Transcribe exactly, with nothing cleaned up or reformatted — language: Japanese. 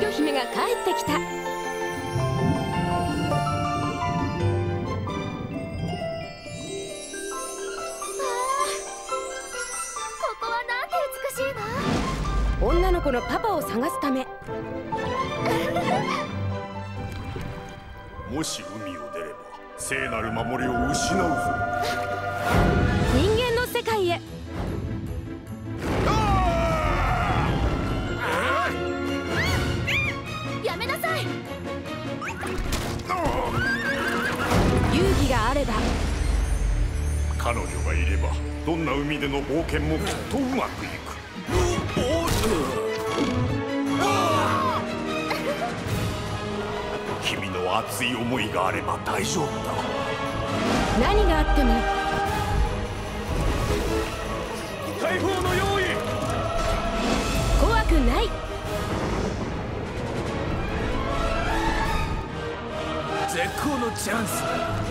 人魚姫が帰ってきた。女の子のパパを探すためもし海を出れば聖なる守りを失うぞ。人間の世界へ。やめなさい。勇気があれば、彼女がいればどんな海での冒険もきっとうまくいく。君の熱い思いがあれば大丈夫だ。何があっても大砲の用意。怖くない。絶好のチャンスだ。